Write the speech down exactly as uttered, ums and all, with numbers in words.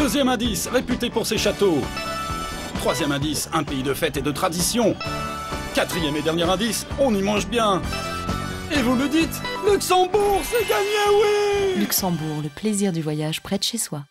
Deuxième indice, réputé pour ses châteaux. Troisième indice, un pays de fêtes et de traditions. Quatrième et dernier indice, on y mange bien. Et vous me dites, Luxembourg, c'est gagné, oui! Luxembourg, le plaisir du voyage près de chez soi.